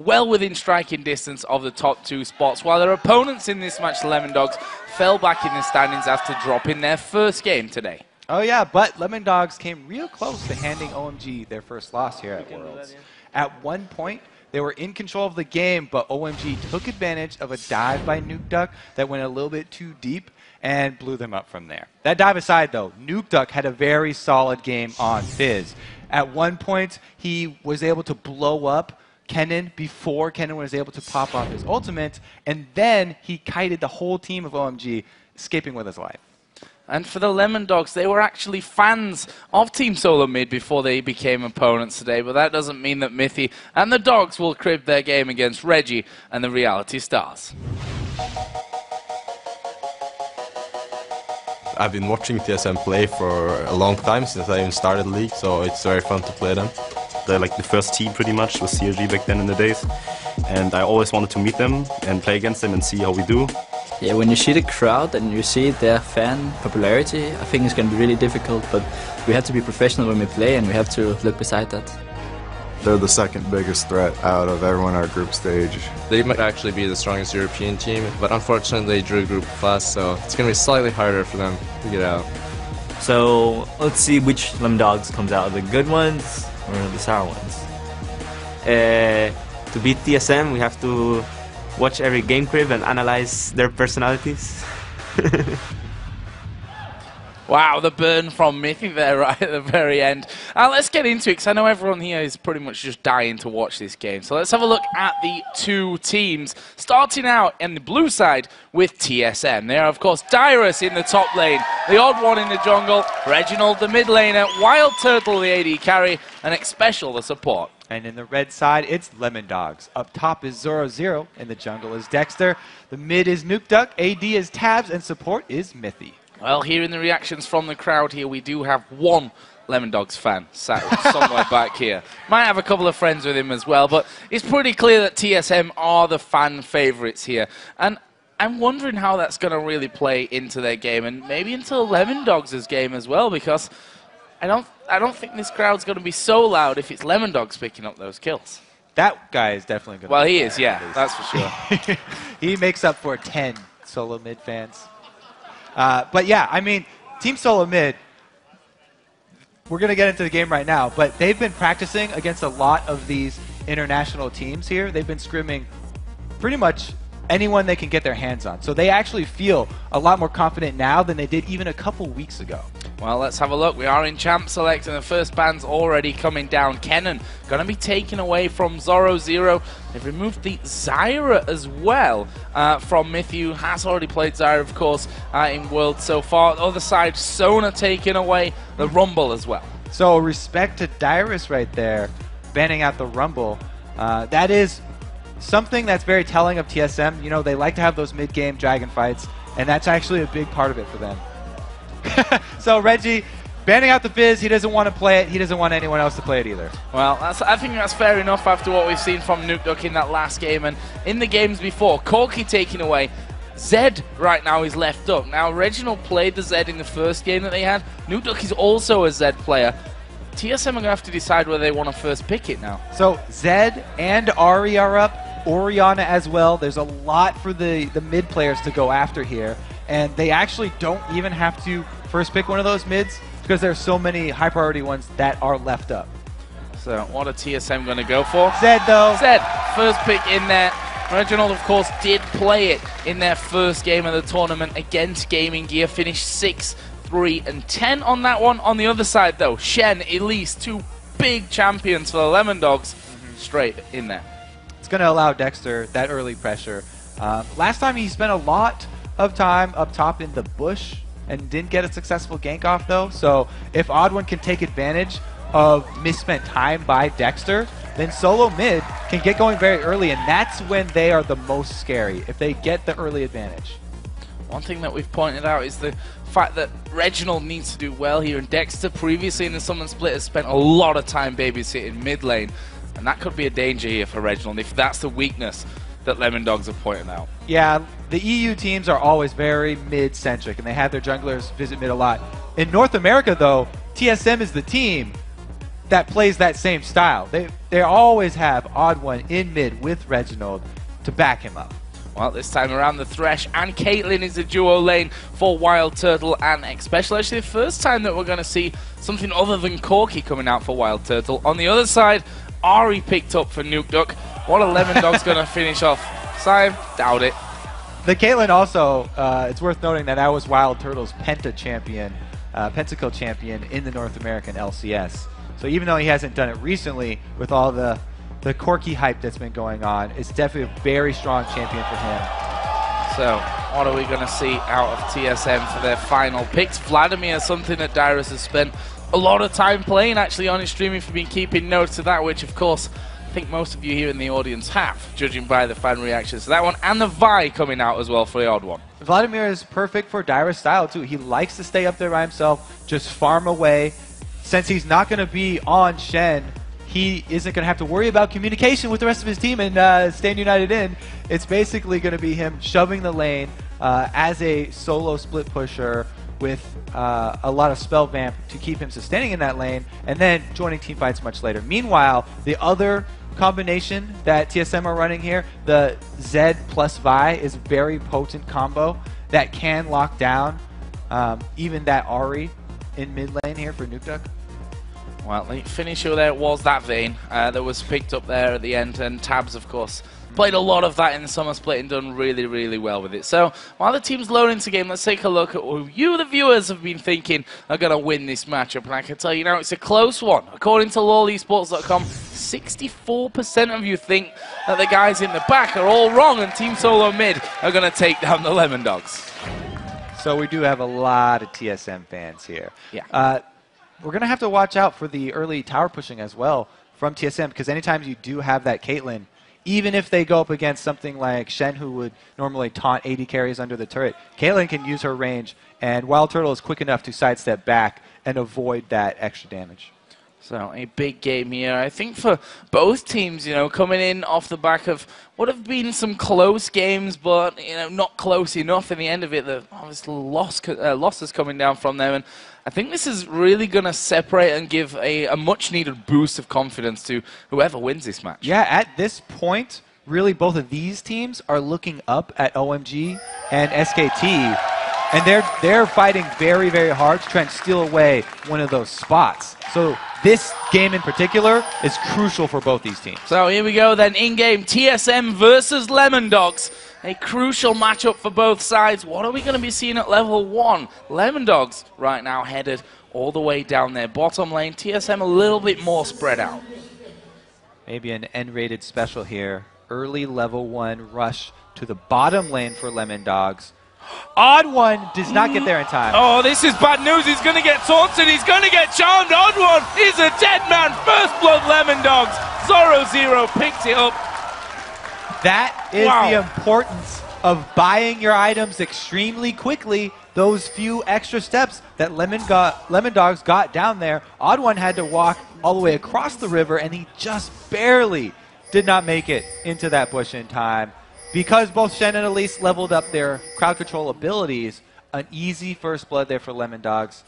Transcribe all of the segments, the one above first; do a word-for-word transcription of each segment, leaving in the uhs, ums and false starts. well within striking distance of the top two spots, while their opponents in this match, Lemondogs, fell back in the standings after dropping their first game today. Oh yeah, but Lemondogs came real close to handing O M G their first loss here at Worlds. At one point, they were in control of the game, but O M G took advantage of a dive by Nukeduck that went a little bit too deep and blew them up from there. That dive aside, though, Nukeduck had a very solid game on Fizz. At one point, he was able to blow up Kennen before Kennen was able to pop off his ultimate, and then he kited the whole team of O M G, escaping with his life. And for the Lemondogs, they were actually fans of Team Solo Mid before they became opponents today, but that doesn't mean that Mithy and the Dogs will crib their game against Reggie and the Reality Stars. I've been watching T S M play for a long time, since I even started the league, so it's very fun to play them. They're like the first team pretty much, was C S G back then in the days, and I always wanted to meet them and play against them and see how we do. Yeah, when you see the crowd and you see their fan popularity, I think it's going to be really difficult, but we have to be professional when we play and we have to look beside that. They're the second biggest threat out of everyone at our group stage. They might actually be the strongest European team, but unfortunately they drew group fast, so it's going to be slightly harder for them to get out. So let's see which Lemondogs comes out, the good ones or the sour ones. Uh, to beat T S M, we have to watch every game crib and analyze their personalities. Wow, the burn from Mithy there right at the very end. Uh, let's get into it, because I know everyone here is pretty much just dying to watch this game. So let's have a look at the two teams, starting out on the blue side with T S M. There are, of course, Dyrus in the top lane, TheOddOne in the jungle, Reginald the mid laner, Wild Turtle the A D carry, and Xpecial the support. And in the red side, it's Lemondogs. Up top is Zoro Zero, in the jungle is Dexter. The mid is Nukeduck, A D is Tabs, and support is Mithy. Well, hearing the reactions from the crowd here, we do have one Lemondogs fan sat somewhere back here. Might have a couple of friends with him as well, but it's pretty clear that T S M are the fan favorites here. And I'm wondering how that's going to really play into their game, and maybe into Lemondogs' game as well, because I don't, I don't think this crowd's going to be so loud if it's Lemondogs picking up those kills. That guy is definitely going to. Well, he is, yeah, that's for sure. He makes up for ten Solo Mid fans. Uh, but yeah, I mean, Team Solo Mid, we're going to get into the game right now, but they've been practicing against a lot of these international teams here. They've been scrimming pretty much anyone they can get their hands on. So they actually feel a lot more confident now than they did even a couple weeks ago. Well, let's have a look. We are in Champ Select, and the first ban's already coming down. Kennen going to be taken away from Zoro Zero. They've removed the Zyra as well uh, from Mithy, who has already played Zyra, of course, uh, in Worlds so far. The other side, Sona taken away, the Rumble as well. So respect to Dyrus right there, banning out the Rumble. Uh, that is something that's very telling of T S M. You know, they like to have those mid-game dragon fights, and that's actually a big part of it for them. So Reggie, banning out the Fizz, he doesn't want to play it. He doesn't want anyone else to play it either. Well, that's, I think that's fair enough after what we've seen from Nukeduck in that last game. And in the games before, Corki taking away, Zed right now is left up. Now, Reginald played the Zed in the first game that they had. Nukeduck is also a Zed player. T S M are going to have to decide whether they want to first pick it now. So Zed and Ahri are up. Orianna as well. There's a lot for the, the mid players to go after here, and they actually don't even have to first pick one of those mids because there are so many high priority ones that are left up. So what are T S M going to go for? Zed though. Zed, first pick in there. Reginald, of course, did play it in their first game of the tournament against Gaming Gear, finished six, three, and ten on that one. On the other side though, Shen, Elise, two big champions for the Lemondogs, mm-hmm. straight in there. Going to allow Dexter that early pressure. Uh, last time he spent a lot of time up top in the bush and didn't get a successful gank off though, so if OddOne can take advantage of misspent time by Dexter, then Solo Mid can get going very early, and that's when they are the most scary, if they get the early advantage. One thing that we've pointed out is the fact that Reginald needs to do well here, and Dexter previously in the Summon Split has spent a lot of time babysitting mid lane. And that could be a danger here for Reginald if that's the weakness that Lemondogs are pointing out. Yeah, the E U teams are always very mid-centric, and they have their junglers visit mid a lot. In North America, though, T S M is the team that plays that same style. They they always have OddOne in mid with Reginald to back him up. Well, this time around, the Thresh and Caitlyn is a duo lane for Wild Turtle and Xpecial. Actually, the first time that we're going to see something other than Corki coming out for Wild Turtle. On the other side, Ahri picked up for Nukeduck. What a Lemondogs going to finish off? Sime, doubt it. The Caitlyn also, uh, it's worth noting that I was Wild Turtle's Penta champion, uh, Pentakill champion in the North American L C S. So even though he hasn't done it recently with all the The Corki hype that's been going on, it's definitely a very strong champion for him. So, what are we going to see out of T S M for their final picks? Vladimir, something that Dyrus has spent a lot of time playing actually on his stream, if you've been keeping notes of that, which of course I think most of you here in the audience have, judging by the fan reactions to that one, and the Vi coming out as well for the OddOne. Vladimir is perfect for Dyrus style too. He likes to stay up there by himself, just farm away. Since he's not going to be on Shen, he isn't going to have to worry about communication with the rest of his team and uh, staying united in. It's basically going to be him shoving the lane uh, as a solo split pusher with uh, a lot of spell vamp to keep him sustaining in that lane and then joining team fights much later. Meanwhile, the other combination that T S M are running here, the Zed plus Vi, is a very potent combo that can lock down um, even that Ahri in mid lane here for Nukeduck. Well, the finisher there was that Vayne uh, that was picked up there at the end, and Tabs, of course, played a lot of that in the summer split and done really, really well with it. So, while the team's loading into game, let's take a look at who you, the viewers, have been thinking are going to win this matchup. And I can tell you now, it's a close one. According to lol esports dot com, sixty-four percent of you think that the guys in the back are all wrong, and Team Solo Mid are going to take down the Lemondogs. So, we do have a lot of T S M fans here. Yeah. Uh, We're going to have to watch out for the early tower pushing as well from T S M, because anytime you do have that Caitlyn, even if they go up against something like Shen, who would normally taunt A D carries under the turret, Caitlyn can use her range, and Wild Turtle is quick enough to sidestep back and avoid that extra damage. So, a big game here, I think, for both teams, you know, coming in off the back of what have been some close games, but, you know, not close enough in the end of it. The obvious loss, uh, losses coming down from them, and I think this is really going to separate and give a, a much-needed boost of confidence to whoever wins this match. Yeah, at this point, really both of these teams are looking up at O M G and S K T, and they're, they're fighting very, very hard to try and steal away one of those spots. So this game in particular is crucial for both these teams. So here we go then, in-game T S M versus Lemondogs. A crucial matchup for both sides. What are we going to be seeing at level one? Lemondogs right now headed all the way down their bottom lane. T S M a little bit more spread out. Maybe an N-rated special here. Early level one rush to the bottom lane for Lemondogs. OddOne does not get there in time. Oh, this is bad news. He's going to get taunted. He's going to get charmed. OddOne is a dead man. First blood Lemondogs. Zoro Zero picked it up. That is wow. The importance of buying your items extremely quickly. Those few extra steps that Lemon got, Lemondogs got down there. OddOne had to walk all the way across the river, and he just barely did not make it into that bush in time. Because both Shen and Elise leveled up their crowd control abilities, an easy first blood there for Lemondogs.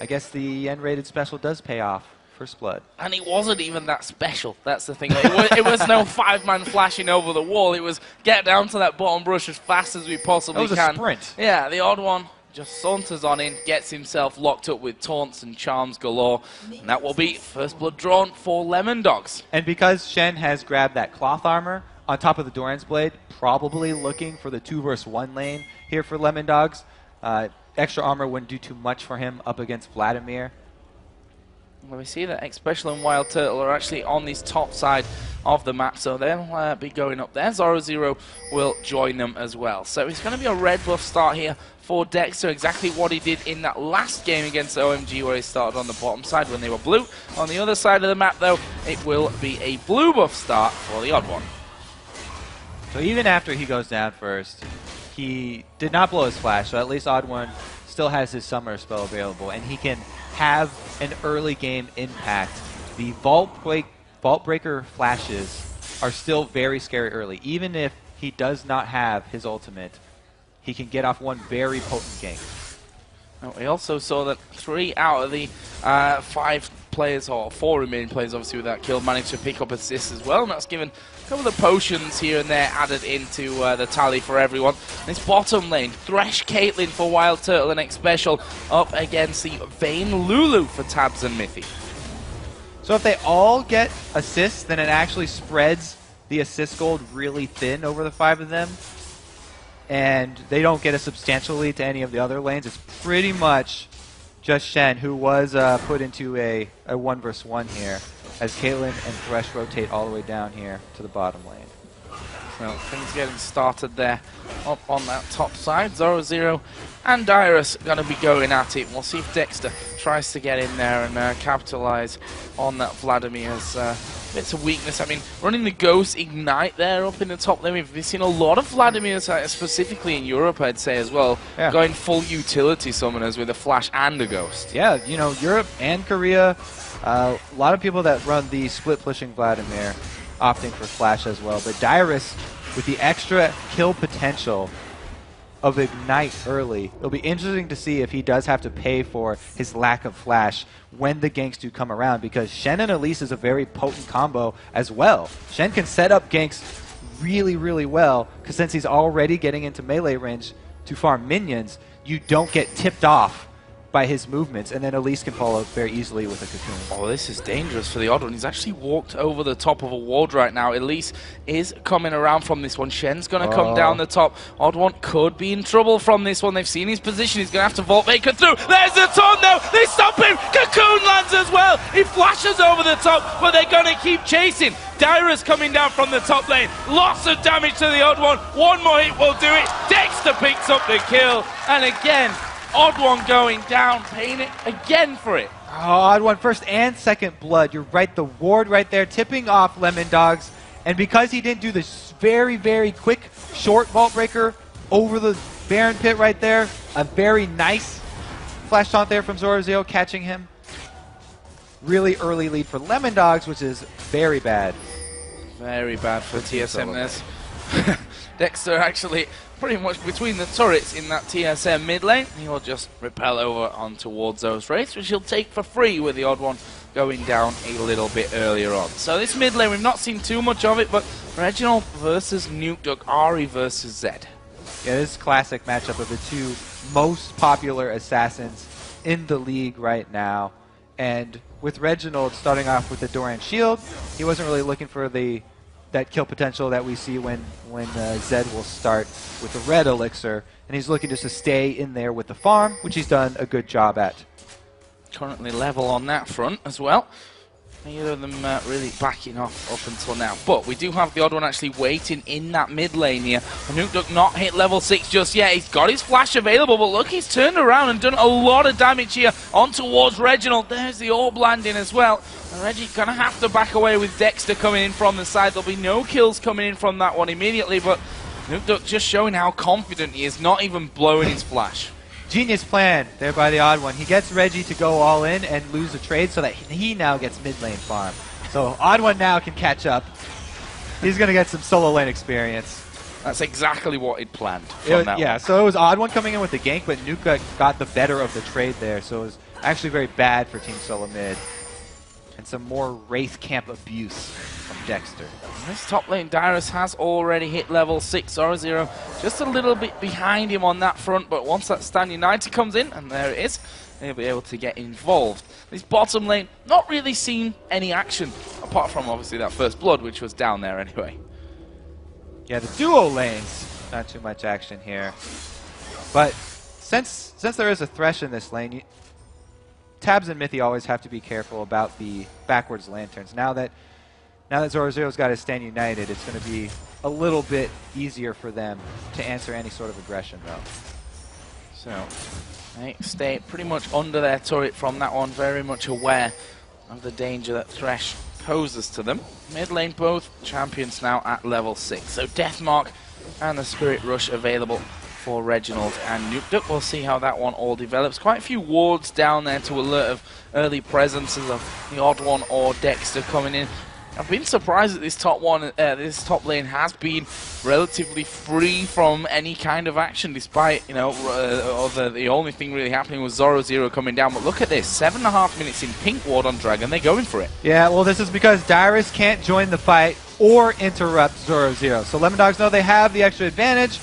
I guess the N-rated special does pay off. First blood. And it wasn't even that special. That's the thing. It was, it was no five-man flashing over the wall. It was get down to that bottom brush as fast as we possibly can. That was can. a sprint. Yeah, the OddOne just saunters on in, gets himself locked up with taunts and charms galore. And that will be first blood drawn for Lemondogs. And because Shen has grabbed that cloth armor on top of the Doran's Blade, probably looking for the two versus one lane here for Lemondogs. Uh, extra armor wouldn't do too much for him up against Vladimir. Well, we see that Xpecial and Wild Turtle are actually on this top side of the map, so they'll uh, be going up there. Zoro Zero will join them as well. So it's going to be a red buff start here for Dexter, exactly what he did in that last game against O M G, where he started on the bottom side when they were blue. On the other side of the map, though, it will be a blue buff start for the OddOne. So even after he goes down first, he did not blow his flash, so at least OddOne still has his summoner spell available, and he can have an early game impact. The Vault break, Vault Breaker flashes are still very scary early. Even if he does not have his ultimate, he can get off one very potent gank. We also saw that three out of the uh, five players, or four remaining players obviously with that kill, managed to pick up assists as well, and that's given a couple of the potions here and there added into uh, the tally for everyone. This bottom lane, Thresh, Caitlyn for Wild Turtle and Xpecial up against the Vayne Lulu for Tabs and Mithy. So if they all get assists, then it actually spreads the assist gold really thin over the five of them, and they don't get a substantial lead to any of the other lanes. It's pretty much just Shen, who was uh, put into a, a one versus one here, as Caitlyn and Thresh rotate all the way down here to the bottom lane. Well, things getting started there up on that top side. Zoro Zero and Dyrus going to be going at it. We'll see if Dexter tries to get in there and uh, capitalize on that Vladimir's uh, bits of weakness. I mean, running the Ghost Ignite there up in the top lane. We've seen a lot of Vladimir's, uh, specifically in Europe, I'd say as well, yeah, going full utility summoners with a Flash and a Ghost. Yeah, you know, Europe and Korea, uh, a lot of people that run the split-pushing Vladimir opting for Flash as well, but Dyrus, with the extra kill potential of Ignite early, it'll be interesting to see if he does have to pay for his lack of Flash when the ganks do come around, because Shen and Elise is a very potent combo as well. Shen can set up ganks really, really well, because since he's already getting into melee range to farm minions, you don't get tipped off by his movements, and then Elise can follow very easily with a cocoon. Oh, this is dangerous for the Odd One. He's actually walked over the top of a ward right now. Elise is coming around from this one. Shen's going to oh. come down the top. Odd One could be in trouble from this one. They've seen his position. He's going to have to vault Faker through. There's the taunt, though. They stop him. Cocoon lands as well. He flashes over the top, but they're going to keep chasing. Dyrus coming down from the top lane. Lots of damage to the Odd One. One more hit will do it. Dexter picks up the kill, and again, Odd One going down, paying it again for it. Oh, Odd One first and second blood. You're right, the ward right there, tipping off Lemondogs. And because he didn't do this very, very quick short vault breaker over the Baron pit right there, a very nice flash taunt there from Zoro Zero, catching him. Really early lead for Lemondogs, which is very bad. Very bad for T S M this. Dexter actually pretty much between the turrets in that T S M mid lane. He'll just repel over on towards those race, which he'll take for free with the Odd One going down a little bit earlier on. So this mid lane, we've not seen too much of it, but Reginald versus Nukeduck, Ahri versus Zed. Yeah, this classic matchup of the two most popular assassins in the league right now. And with Reginald starting off with the Doran shield, he wasn't really looking for the that kill potential that we see when, when uh, Zed will start with the red elixir, and he's looking just to stay in there with the farm, which he's done a good job at. Currently level on that front as well. Neither of them uh, really backing off up until now. But we do have the Odd One actually waiting in that mid lane here. Nukeduck not hit level six just yet. He's got his flash available, but look, he's turned around and done a lot of damage here on towards Reginald. There's the orb landing as well. And Reggie going to have to back away with Dexter coming in from the side. There'll be no kills coming in from that one immediately, but Nukeduck just showing how confident he is, not even blowing his flash. Genius plan there by the Odd One. He gets Reggie to go all in and lose a trade so that he now gets mid lane farm. So Odd One now can catch up. He's going to get some solo lane experience. That's exactly what he'd planned. It was, yeah, one. So it was Odd One coming in with the gank, but Nukeduck got the better of the trade there. So it was actually very bad for Team Solo Mid. And some more Wraith Camp abuse from Dexter. This top lane, Dyrus has already hit level six. Zoro Zero just a little bit behind him on that front, but once that Stand United comes in, and there it is, they'll be able to get involved. This bottom lane, not really seen any action, apart from obviously that first blood, which was down there anyway. Yeah, the duo lanes, not too much action here. But since, since there is a Thresh in this lane, you, Tabs and Mithy always have to be careful about the backwards lanterns. Now that Now that Zoro Zero's got his Stand United, it's going to be a little bit easier for them to answer any sort of aggression, though. So, they stay pretty much under their turret from that one, very much aware of the danger that Thresh poses to them. Mid lane, both champions now at level six. So, Deathmark and the Spirit Rush available for Reginald and Nukeduck. We'll see how that one all develops. Quite a few wards down there to alert of early presences of the Odd One or Dexter coming in. I've been surprised that this top one, uh, this top lane has been relatively free from any kind of action, despite, you know, uh, or the, the only thing really happening was Zoro Zero coming down. But look at this, seven and a half minutes in pink ward on Dragon, they're going for it. Yeah, well, this is because Dyrus can't join the fight or interrupt Zoro Zero. So Lemondogs know they have the extra advantage.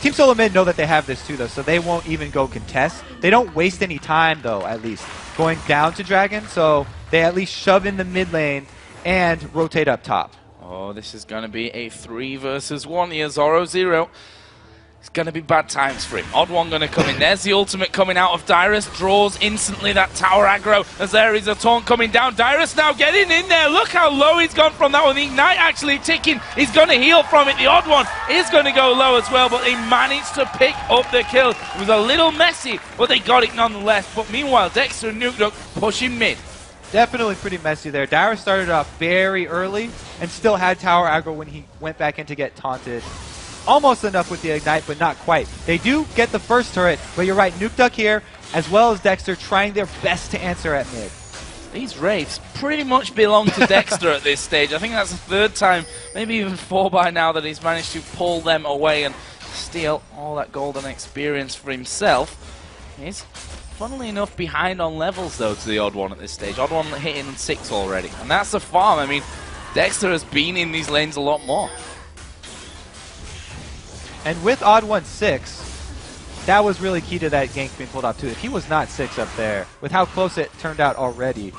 Team Solo Mid know that they have this too, though, so they won't even go contest. They don't waste any time, though, at least, going down to Dragon, so they at least shove in the mid lane and rotate up top. Oh, this is going to be a three versus one here, Zoro Zero. It's going to be bad times for him. Odd One going to come in. There's the ultimate coming out of Dyrus. Draws instantly that tower aggro as there is a taunt coming down. Dyrus now getting in there. Look how low he's gone from that one. The Ignite actually ticking. He's going to heal from it. The Odd One is going to go low as well, but they managed to pick up the kill. It was a little messy, but they got it nonetheless. But meanwhile, Dexter and Nukeduck pushing mid. Definitely pretty messy there. Dyrus started off very early and still had tower aggro when he went back in to get taunted. Almost enough with the Ignite, but not quite. They do get the first turret, but you're right, Nukeduck here, as well as Dexter, trying their best to answer at mid. These wraiths pretty much belong to Dexter at this stage. I think that's the third time, maybe even four by now, that he's managed to pull them away and steal all that golden experience for himself. He's, funnily enough, behind on levels, though, to the Odd One at this stage. Odd One hitting six already, and that's a farm. I mean, Dexter has been in these lanes a lot more. And with Odd One six, that was really key to that gank being pulled off too. If he was not six up there, with how close it turned out already,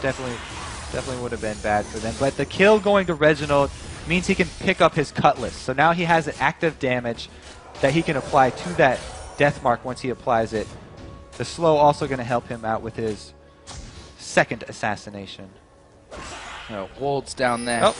definitely, definitely would have been bad for them. But the kill going to Reginald means he can pick up his Cutlass. So now he has an active damage that he can apply to that death mark once he applies it. The slow also going to help him out with his second assassination. Oh, wards down there. Oh,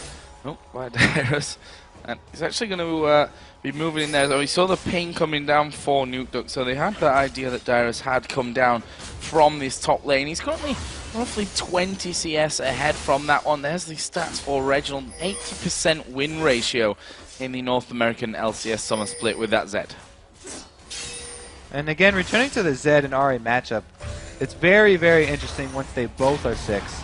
oh by Dyrus. And he's actually going to uh, be moving in there. So we saw the ping coming down for Nukeduck, so they had that idea that Dyrus had come down from this top lane. He's currently roughly twenty C S ahead from that one. There's the stats for Reginald, eighty percent win ratio in the North American L C S Summer Split with that Zed. And again, returning to the Zed and Ahri matchup, it's very, very interesting once they both are six,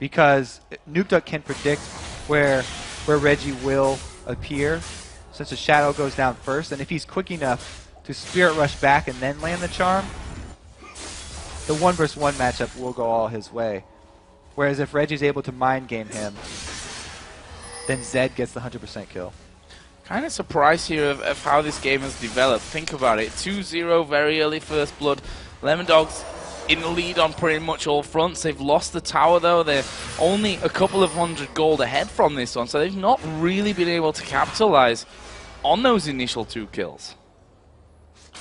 because Nukeduck can predict where... where Reggie will appear, since the shadow goes down first, and if he's quick enough to Spirit Rush back and then land the charm, the one versus one matchup will go all his way. Whereas if Reggie's able to mind game him, then Zed gets the one hundred percent kill. Kind of surprised here of, of how this game has developed. Think about it, two zero, very early first blood. Lemondogs in the lead on pretty much all fronts. They've lost the tower, though. They're only a couple of hundred gold ahead from this one, so they've not really been able to capitalize on those initial two kills.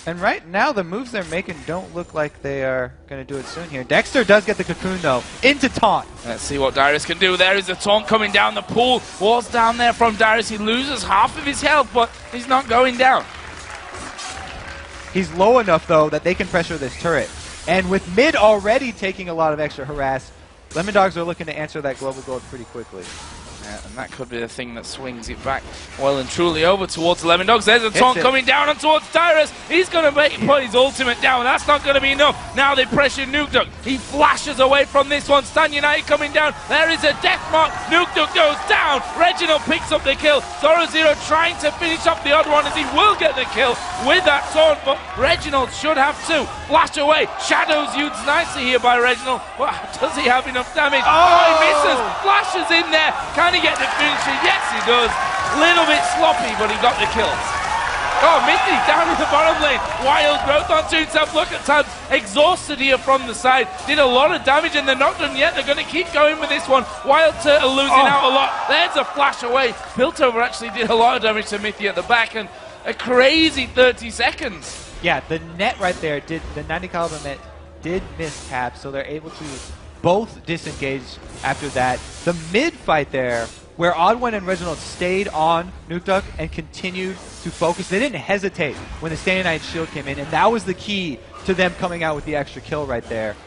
And right now, the moves they're making don't look like they are going to do it soon here. Dexter does get the cocoon, though, into taunt. Let's see what Dyrus can do. There is the taunt coming down the pool. Walls down there from Dyrus. He loses half of his health, but he's not going down. He's low enough, though, that they can pressure this turret. And with mid already taking a lot of extra harass, Lemondogs are looking to answer that global gold pretty quickly. Yeah, and that could be the thing that swings it back well and truly over towards Lemondogs. There's a taunt coming down and towards Dyrus. He's going to put his ultimate down. That's not going to be enough. Now they pressure Nukeduck. He flashes away from this one. Stan United coming down. There is a death mark. Nukeduck goes down. Reginald picks up the kill. Zoro Zero trying to finish up the Odd One as he will get the kill with that taunt, but Reginald should have two. Flash away. Shadows used nicely here by Reginald. Well, does he have enough damage? Oh, oh he misses. Flashes in there. Can he get the finisher? Yes, he does. Little bit sloppy, but he got the kills. Oh, Mithy down in the bottom lane. Wild growth onto himself. Look at Tabs. Exhausted here from the side. Did a lot of damage, and they're not done yet. They're going to keep going with this one. Wild Turtle losing oh. out a lot. There's a flash away. Piltover actually did a lot of damage to Mithy at the back, and a crazy thirty seconds. Yeah, the net right there, did the ninety caliber net did miss Tabs, so they're able to both disengage after that. The mid fight there, where Odd One and Reginald stayed on Nukeduck and continued to focus. They didn't hesitate when the Stantonite shield came in, and that was the key to them coming out with the extra kill right there.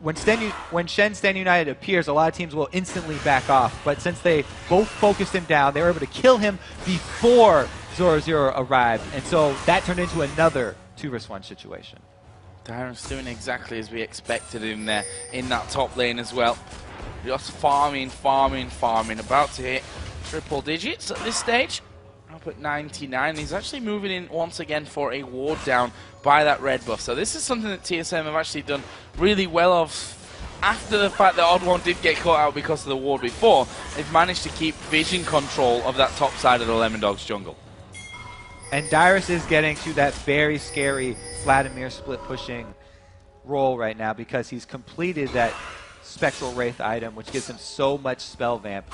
When, Stan, when Shen Stan United appears, a lot of teams will instantly back off, but since they both focused him down, they were able to kill him before Zoro Zero arrived, and so that turned into another two versus one situation. Dyrus doing exactly as we expected him there in that top lane as well. Just farming, farming, farming. About to hit triple digits at this stage. Up at ninety-nine. He's actually moving in once again for a ward down by that red buff. So this is something that T S M have actually done really well of after the fact that TheOddOne did get caught out because of the ward before. They've managed to keep vision control of that top side of the Lemondogs jungle. And Dyrus is getting to that very scary Vladimir split pushing role right now because he's completed that Spectral Wraith item, which gives him so much spell vamp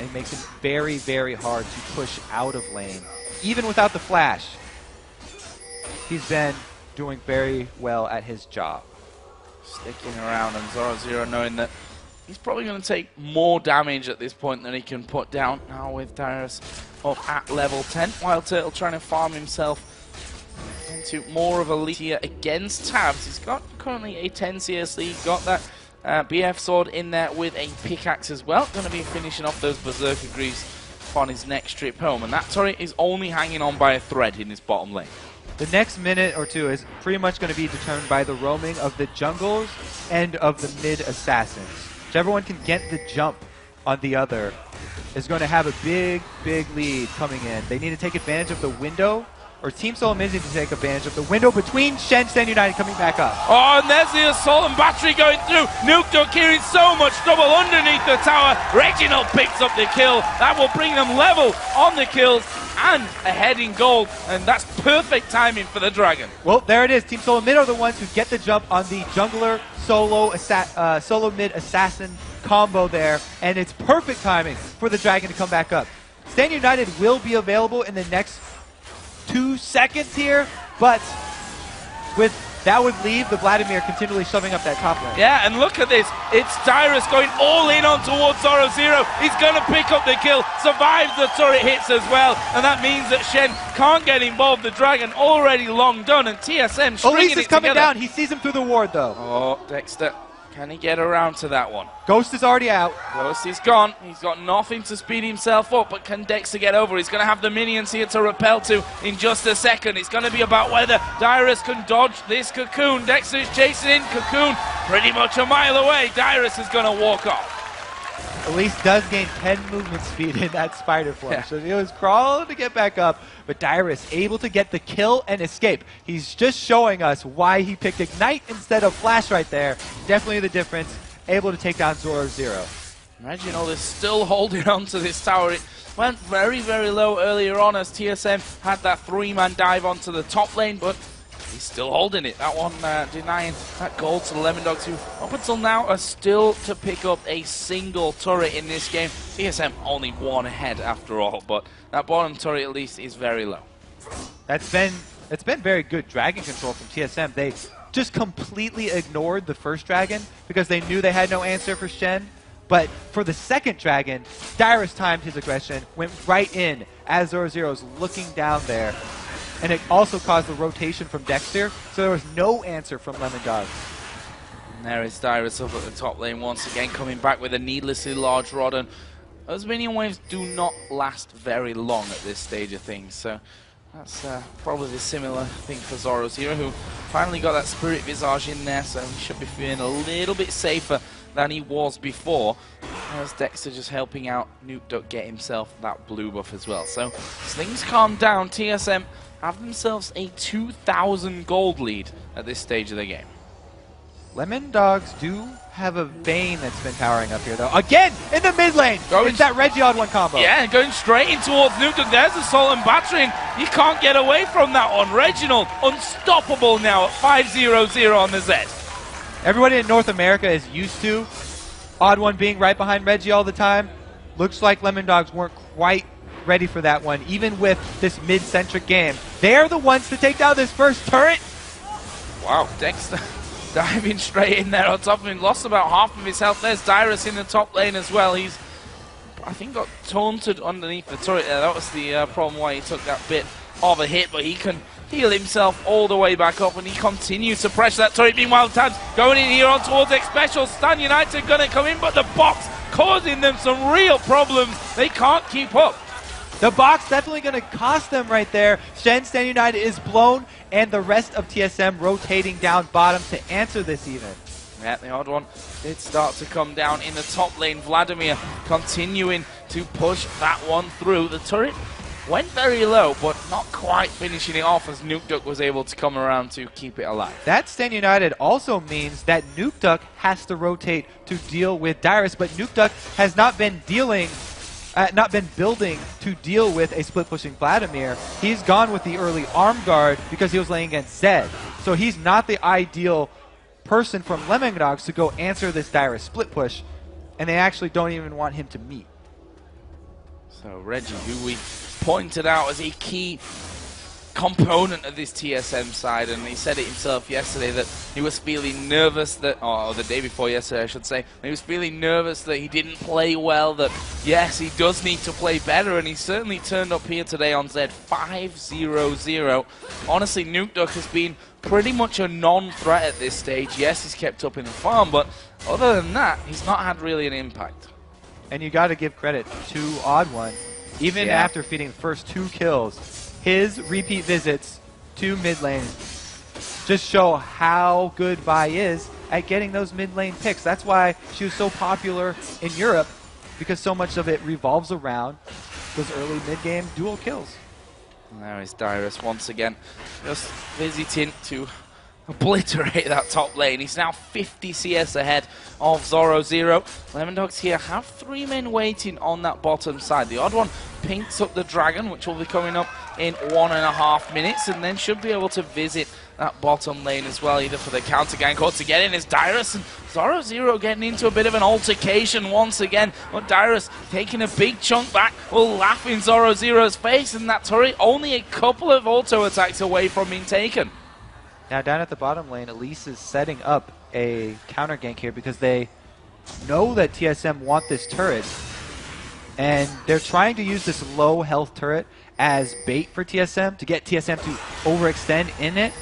and makes it very, very hard to push out of lane. Even without the flash, he's been doing very well at his job. Sticking around, and Zoro Zero knowing that he's probably going to take more damage at this point than he can put down. Now with Dyrus up at level ten. Wild Turtle trying to farm himself into more of a lead here against Tabs. He's got currently a ten C S lead, got that uh, B F sword in there with a pickaxe as well. Going to be finishing off those Berserker Greaves on his next trip home. And that turret is only hanging on by a thread in this bottom lane. The next minute or two is pretty much going to be determined by the roaming of the jungles and of the mid-assassins. Whichever one can get the jump on the other is going to have a big, big lead coming in. They need to take advantage of the window, or Team Solo Mid needs to take advantage of the window between Shen, Stand United coming back up. Oh, and there's the assault and battery going through. Nukeduck here in so much trouble underneath the tower. Reginald picks up the kill. That will bring them level on the kills and ahead in gold, and that's perfect timing for the Dragon. Well, there it is. Team Solo Mid are the ones who get the jump on the jungler solo assa uh, solo mid assassin combo there, and it's perfect timing for the Dragon to come back up. Stand United will be available in the next two seconds here, but with that would leave the Vladimir continually shoving up that top lane. Yeah, and look at this. It's Dyrus going all in on towards Zoro Zero. He's going to pick up the kill, survives the turret hits as well, and that means that Shen can't get involved. The Dragon already long done, and T S M stringing Elise is coming down. He sees him through the ward, though. Oh, Dexter. Can he get around to that one? Ghost is already out. Ghost is gone. He's got nothing to speed himself up, but can Dexter get over? He's going to have the minions here to repel to in just a second. It's going to be about whether Dyrus can dodge this cocoon. Dexter is chasing in. Cocoon pretty much a mile away. Dyrus is going to walk off. Elise does gain ten movement speed in that spider flash. Yeah. So he was crawling to get back up, but Dyrus able to get the kill and escape. He's just showing us why he picked Ignite instead of Flash right there. Definitely the difference. Able to take down Zoro Zero. Reginald is still holding on to this tower. It went very, very low earlier on as T S M had that three-man dive onto the top lane, but he's still holding it. That one uh, denying that gold to the Lemondogs, who up until now are still to pick up a single turret in this game. T S M only one ahead after all, but that bottom turret at least is very low. That's been, it's been very good Dragon control from T S M. They just completely ignored the first Dragon because they knew they had no answer for Shen. But for the second Dragon, Dyrus timed his aggression, went right in as Zoro Zero's looking down there. And it also caused the rotation from Dexter, so there was no answer from Lemondogs. And there is Dyrus up at the top lane once again, coming back with a needlessly large rod. And those minion waves do not last very long at this stage of things, so that's uh, probably the similar thing for Zoro Zero, who finally got that Spirit Visage in there, so he should be feeling a little bit safer than he was before. There's Dexter just helping out Nukeduck get himself that blue buff as well. So as things calm down, T S M have themselves a two thousand gold lead at this stage of the game. Lemondogs do have a Vayne that's been powering up here, though. Again, in the mid lane, going it's that Reginald combo. Yeah, going straight in towards Nukeduck. There's Assault and Battery, and you can't get away from that one. Reginald, unstoppable now at five zero zero on the Zed. Everybody in North America is used to TheOddOne being right behind Reggie all the time. Looks like Lemondogs weren't quite ready for that one, even with this mid-centric game. They're the ones to take down this first turret. Wow, Dexter diving straight in there on top of him. Lost about half of his health. There's Dyrus in the top lane as well. He's, I think, got taunted underneath the turret there. That was the uh, problem why he took that bit of a hit, but he can heal himself all the way back up, and he continues to pressure that turret. Meanwhile, Tabs going in here on towards Xpecial. Stan United going to come in, but the box causing them some real problems. They can't keep up. The box definitely going to cost them right there. Shen, Stand United is blown, and the rest of T S M rotating down bottom to answer this even. Yeah, the odd one did start to come down in the top lane. Vladimir continuing to push that one through. The turret went very low, but not quite finishing it off as Nukeduck was able to come around to keep it alive. That Stand United also means that Nukeduck has to rotate to deal with Dyrus, but Nukeduck has not been dealing, uh, not been building to deal with a split-pushing Vladimir. He's gone with the early arm guard because he was laying against Zed. So he's not the ideal person from Lemondogs to go answer this Dyrus split push, and they actually don't even want him to meet. So Reggie, who we pointed out as a key component of this T S M side, and he said it himself yesterday that he was feeling nervous that, or the day before yesterday I should say, he was feeling nervous that he didn't play well, that yes, he does need to play better, and he certainly turned up here today on Zed five zero zero. Honestly, Nukeduck has been pretty much a non-threat at this stage. Yes, he's kept up in the farm, but other than that, he's not had really an impact. And you got to give credit to TheOddOne. Even yeah. after feeding the first two kills, his repeat visits to mid lane just show how good Vi is at getting those mid lane picks. That's why she was so popular in Europe, because so much of it revolves around those early mid-game dual kills. And there is Dyrus once again, just visiting to obliterate that top lane. He's now fifty C S ahead of Zoro Zero. Lemondogs here have three men waiting on that bottom side. The odd one pinks up the dragon, which will be coming up in one and a half minutes, and then should be able to visit that bottom lane as well, either for the counter gank or to get in is Dyrus. And Zoro Zero getting into a bit of an altercation once again, but Dyrus taking a big chunk back will laugh in Zoro Zero's face, and that turret only a couple of auto attacks away from being taken. Now down at the bottom lane, Elise is setting up a counter gank here because they know that T S M want this turret, and they're trying to use this low health turret as bait for T S M to get T S M to overextend in it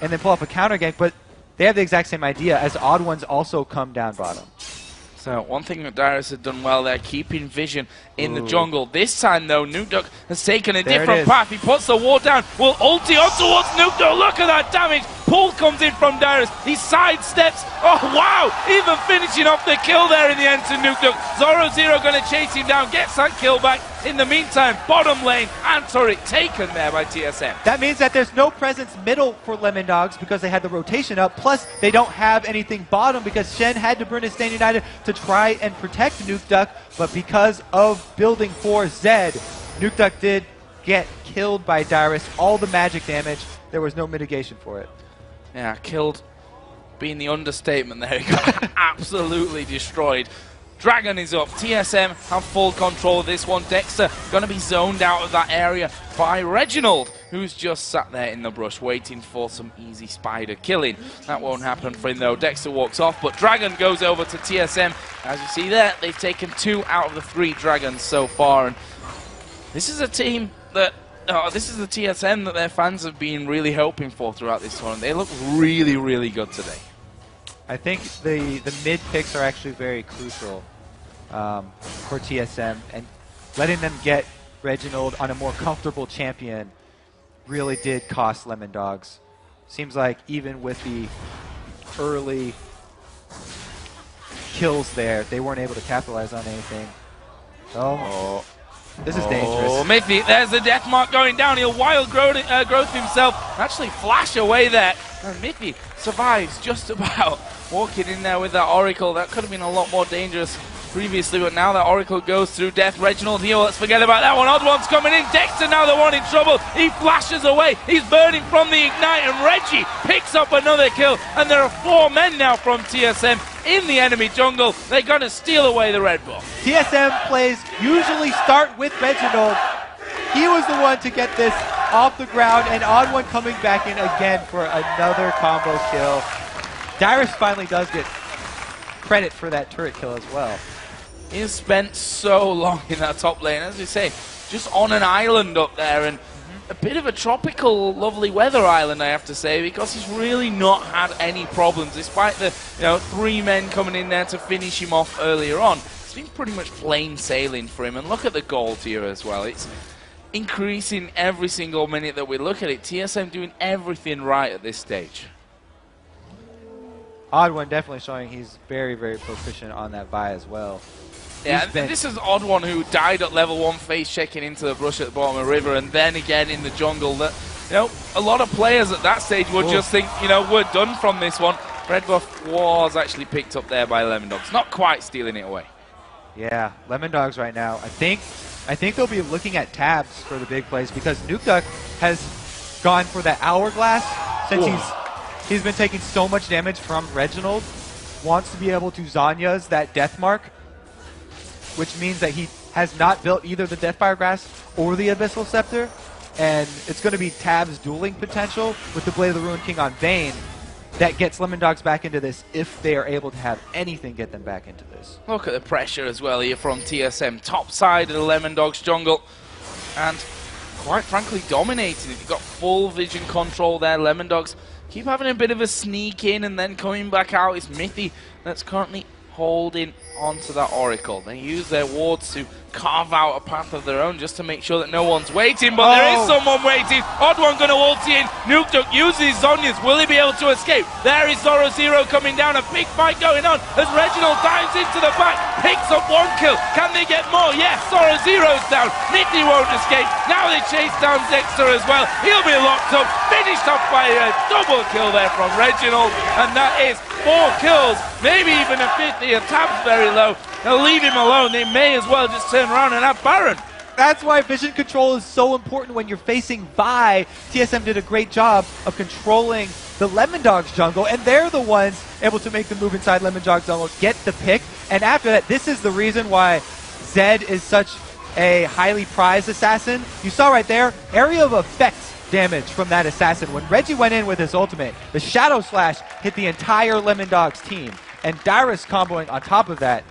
and then pull up a counter gank, but they have the exact same idea as TheOddOne's also come down bottom. So one thing that Dyrus had done well there, keeping vision in Ooh. the jungle. This time though, Nukeduck has taken a there different path. He puts the ward down, will ulti on towards Nukeduck. Look at that damage. Pull comes in from Dyrus. He sidesteps. Oh wow! Even finishing off the kill there in the end to Nukeduck. Zoro Zero gonna chase him down, gets that kill back. In the meantime, bottom lane and turret taken there by T S M. That means that there's no presence middle for Lemondogs because they had the rotation up, plus they don't have anything bottom because Shen had to burn his Stand United to try and protect Nukeduck, but because of building for Zed, Nukeduck did get killed by Dyrus. All the magic damage, there was no mitigation for it. Yeah, killed being the understatement there. He got absolutely destroyed. Dragon is up. T S M have full control of this one. Dexter going to be zoned out of that area by Reginald, who's just sat there in the brush waiting for some easy spider killing. That won't happen for him, though. Dexter walks off, but Dragon goes over to T S M. As you see there, they've taken two out of the three Dragons so far. And this is a team that... Oh, this is the T S M that their fans have been really hoping for throughout this tournament. They look really, really good today. I think the, the mid picks are actually very crucial um, for T S M, and letting them get Reginald on a more comfortable champion really did cost Lemondogs. Seems like even with the early kills there, they weren't able to capitalize on anything. Oh. oh. This is oh, dangerous. Oh, Mithy, there's the death mark going down. He'll wild grow, uh, growth himself. Actually flash away there. And Mithy survives just about. Walking in there with that Oracle. That could have been a lot more dangerous previously, but now that Oracle goes through death. Reginald here, let's forget about that one. OddOne's coming in. Dexter now the one in trouble. He flashes away. He's burning from the ignite, and Reggie picks up another kill. And there are four men now from T S M in the enemy jungle. They're going to steal away the red buff. T S M plays usually start with Reginald. He was the one to get this off the ground, and OddOne coming back in again for another combo kill. Dyrus finally does get credit for that turret kill as well. He has spent so long in that top lane, as we say, just on an island up there, and a bit of a tropical, lovely weather island, I have to say, because he's really not had any problems, despite the you know three men coming in there to finish him off earlier on. It's been pretty much plain sailing for him, and look at the gold here as well. It's increasing every single minute that we look at it. T S M doing everything right at this stage. OddOne definitely showing he's very, very proficient on that Vi as well. Yeah, this is OddOne who died at level one face checking into the brush at the bottom of the river and then again in the jungle. That, you know, a lot of players at that stage would Ooh. just think, you know, we're done from this one. Red buff was actually picked up there by Lemondogs. Not quite stealing it away. Yeah, Lemondogs right now. I think I think they'll be looking at Tabs for the big plays because Nukeduck has gone for the hourglass since Ooh. he's he's been taking so much damage from Reginald. Wants to be able to Zanya's that death mark, which means that he has not built either the Deathfire Grass or the Abyssal Scepter, and it's going to be Tab's dueling potential with the Blade of the Ruined King on Vayne that gets Lemondogs back into this if they are able to have anything get them back into this. Look at the pressure as well here from T S M, top side of the Lemondogs jungle, and quite frankly dominated it. You've got full vision control there. Lemondogs keep having a bit of a sneak in and then coming back out. It's Mithy that's currently holding onto that Oracle. They use their wards to carve out a path of their own just to make sure that no one's waiting, but oh. there is someone waiting. OddOne gonna ulti in. Nukeduck uses Zonya's. Will he be able to escape? There is Zoro Zero coming down. A big fight going on as Reginald dives into the back, picks up one kill. Can they get more? Yes, Zoro Zero's down. Mithy won't escape. Now they chase down Dexter as well. He'll be locked up. Finished off by a double kill there from Reginald, and that is four kills, maybe even a fifth here. Tab's very low. They'll leave him alone. They may as well just turn around and have Baron. That's why vision control is so important when you're facing Vi. T S M did a great job of controlling the Lemondogs jungle, and they're the ones able to make the move inside Lemondogs jungle, get the pick, and after that, this is the reason why Zed is such a highly prized assassin. You saw right there, area of effect damage from that assassin. When Reggie went in with his ultimate, the Shadow Slash hit the entire Lemondogs team, and Dyrus comboing on top of that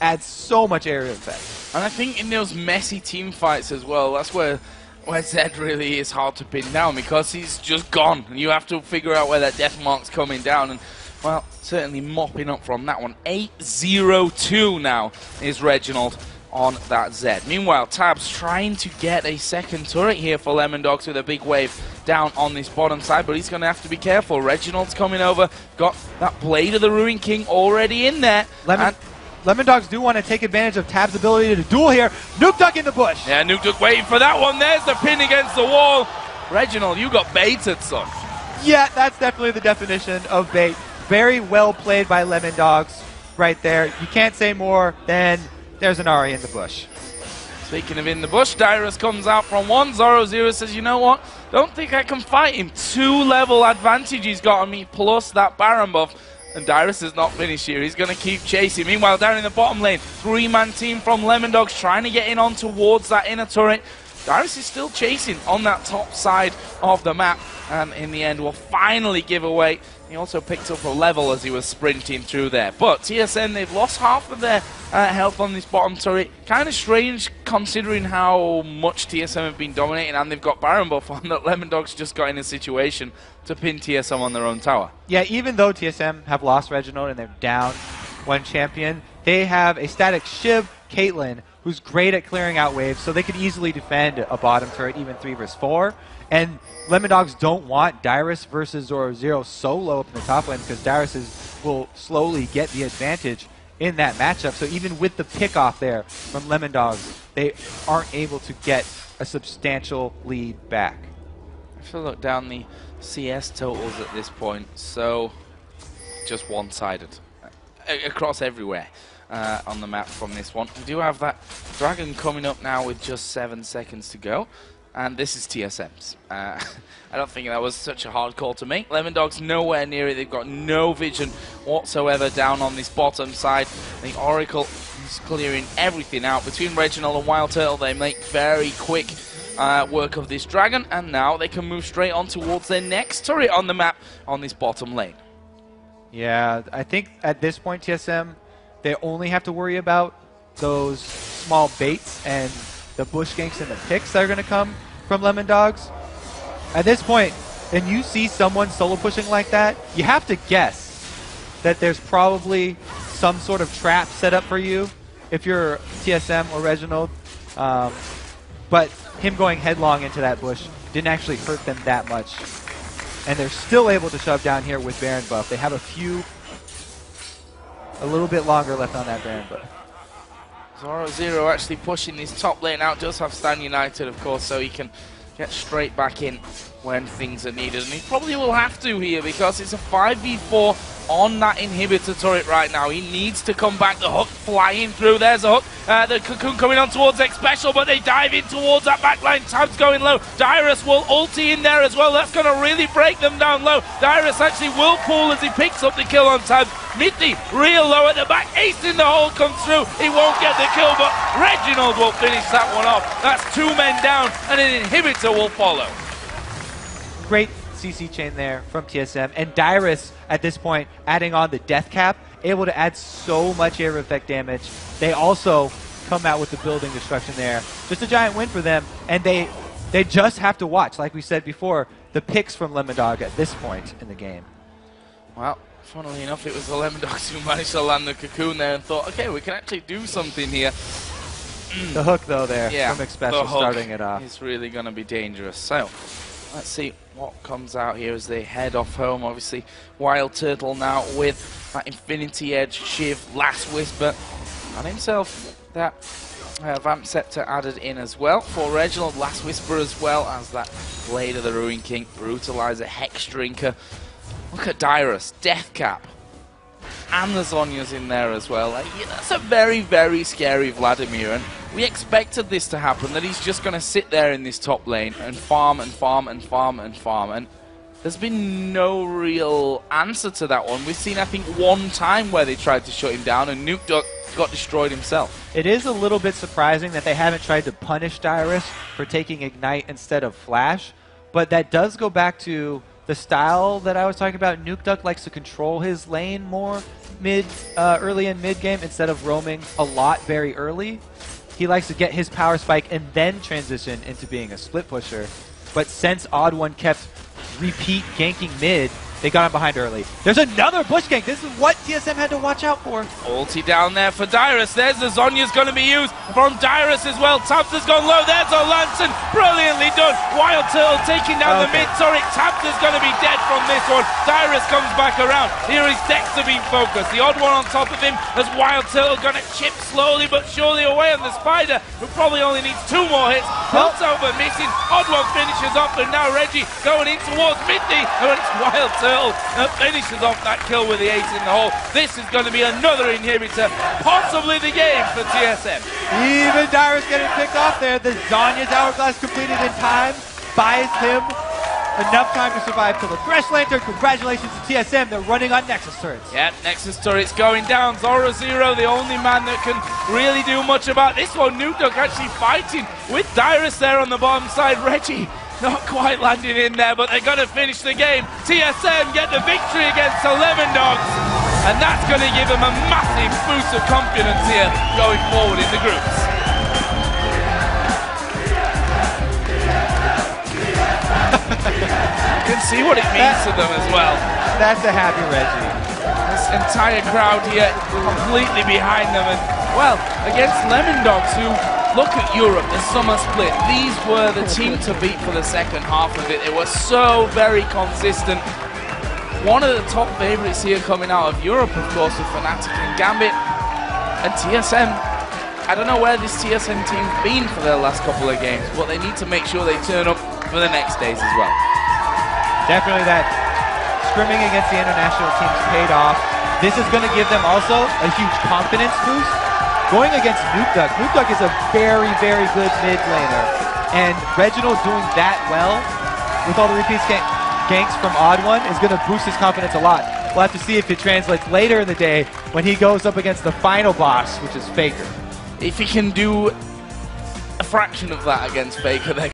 adds so much area effect. And I think in those messy team fights as well, that's where where Zed really is hard to pin down because he's just gone, and you have to figure out where that death mark's coming down. And well, certainly mopping up from that one. eight zero two now is Reginald on that Zed. Meanwhile, Tabs trying to get a second turret here for Lemondogs with a big wave down on this bottom side, but he's going to have to be careful. Reginald's coming over, got that Blade of the Ruined King already in there. Lemon Lemondogs do want to take advantage of Tab's ability to duel here. Nukeduck in the bush. Yeah, Nukeduck waiting for that one. There's the pin against the wall. Reginald, you got baited, son. Yeah, that's definitely the definition of bait. Very well played by Lemondogs right there. You can't say more than there's an Ahri in the bush. Speaking of in the bush, Dyrus comes out from one. Zoro Zero says, you know what? Don't think I can fight him. Two level advantage he's got on me, plus that Baron buff. And Dyrus is not finished here. He's going to keep chasing. Meanwhile, down in the bottom lane, three-man team from Lemondogs trying to get in on towards that inner turret. Dyrus is still chasing on that top side of the map, and in the end will finally give away. He also picked up a level as he was sprinting through there. But T S M, they've lost half of their uh, health on this bottom turret. Kind of strange considering how much T S M have been dominating, and they've got Baron buff on that. Lemondogs just got in a situation to pin T S M on their own tower. Yeah, even though T S M have lost Reginald and they're down one champion, they have a static Shiv Caitlyn, who's great at clearing out waves, so they could easily defend a bottom turret, even three versus four. And Lemondogs don't want Dyrus versus Zoro Zero so low up in the top lane because Dyrus is, will slowly get the advantage in that matchup. So even with the pickoff there from Lemondogs, they aren't able to get a substantial lead back. I have to look down the C S totals at this point, so just one-sided across everywhere. Uh, on the map from this one. We do have that Dragon coming up now with just seven seconds to go. And this is T S M's. Uh, I don't think that was such a hard call to make. Lemondogs nowhere near it. They've got no vision whatsoever down on this bottom side. The Oracle is clearing everything out. Between Reginald and Wild Turtle, they make very quick uh, work of this Dragon. And now they can move straight on towards their next turret on the map on this bottom lane. Yeah, I think at this point, T S M, they only have to worry about those small baits and the bush ganks and the picks that are going to come from Lemondogs. At this point, and you see someone solo pushing like that, you have to guess that there's probably some sort of trap set up for you if you're T S M or Reginald. Um, But him going headlong into that bush didn't actually hurt them that much. And they're still able to shove down here with Baron buff. They have a few... a little bit longer left on that Baron buff. Zoro Zero actually pushing his top lane out. Does have Stan United, of course, so he can get straight back in when things are needed. And he probably will have to here because it's a five v four on that inhibitor turret right now. He needs to come back. The hook flying through. There's a hook. Uh, the cocoon coming on towards Xpecial, but they dive in towards that back line. Tabs going low. Dyrus will ulti in there as well. That's going to really break them down low. Dyrus actually will pull as he picks up the kill on Tabs. Mithy real low at the back. Ace in the hole comes through. He won't get the kill, but Reginald will finish that one off. That's two men down, and an inhibitor will follow. Great C C chain there from T S M. And Dyrus, at this point, adding on the death cap, able to add so much air effect damage. They also come out with the building destruction there. Just a giant win for them, and they they just have to watch, like we said before, the picks from Lemondog at this point in the game. Well, funnily enough, it was the Lemondogs who managed to land the cocoon there and thought, okay, we can actually do something here. The hook, though, there yeah, from Xpecial starting it off. It's really going to be dangerous. So, let's see what comes out here as they head off home. Obviously, Wild Turtle now with that Infinity Edge, Shiv, Last Whisper, and himself that uh, Vamp Scepter added in as well. For Reginald, Last Whisper as well as that Blade of the Ruin King, Brutalizer, Hex Drinker. Look at Dyrus, Death Cap, and the Zonya's in there as well. Like, yeah, that's a very, very scary Vladimir, and we expected this to happen, that he's just going to sit there in this top lane and farm and farm and farm and farm, and there's been no real answer to that one. We've seen, I think, one time where they tried to shut him down, and Nukeduck got destroyed himself. It is a little bit surprising that they haven't tried to punish Dyrus for taking Ignite instead of Flash, but that does go back to the style that I was talking about. Nukeduck likes to control his lane more mid, uh, early and mid-game instead of roaming a lot very early. He likes to get his power spike and then transition into being a split pusher. But since OddOne kept repeat ganking mid, they got him behind early. There's another bush gank. This is what T S M had to watch out for. Ulti down there for Dyrus. There's the Zonya's going to be used from Dyrus as well. Tabs has gone low. There's a Lantern. Brilliantly done. Wild Turtle taking down okay. the mid turret. Tabs is going to be dead from this one. Dyrus comes back around. Here is Dexter being focused. The OddOne on top of him as Wild Turtle going to chip slowly but surely away on the Spider, who probably only needs two more hits. Puts oh. over, misses. OddOne finishes off, and now Reggie going in towards Mithy. And it's Wild Turtle. And finishes off that kill with the ace in the hole. This is going to be another inhibitor, possibly the game for T S M. Even Dyrus getting picked off there. The Zonya's Hourglass completed in time buys him enough time to survive to the Thresh Lantern. Congratulations to T S M. They're running on Nexus turrets. Yep, Nexus turrets going down. Zoro Zero, the only man that can really do much about this one. Nukeduck actually fighting with Dyrus there on the bottom side. Reggie not quite landing in there, but they're going to finish the game. T S M get the victory against the Lemondogs, and that's going to give them a massive boost of confidence here going forward in the groups. You can see what it means that, to them as well. That's a happy Reggie. This entire crowd here completely behind them, and well, against Lemondogs, who look at Europe, the summer split. These were the team to beat for the second half of it. They were so very consistent. One of the top favorites here coming out of Europe, of course, with Fnatic and Gambit. And T S M, I don't know where this T S M team's been for their last couple of games, but they need to make sure they turn up for the next days as well. Definitely that scrimming against the international teams paid off. This is going to give them also a huge confidence boost. Going against Nukeduck, Nukeduck is a very, very good mid laner, and Reginald doing that well with all the repeats gank ganks from OddOne is going to boost his confidence a lot. We'll have to see if it translates later in the day when he goes up against the final boss, which is Faker. If he can do a fraction of that against Faker, then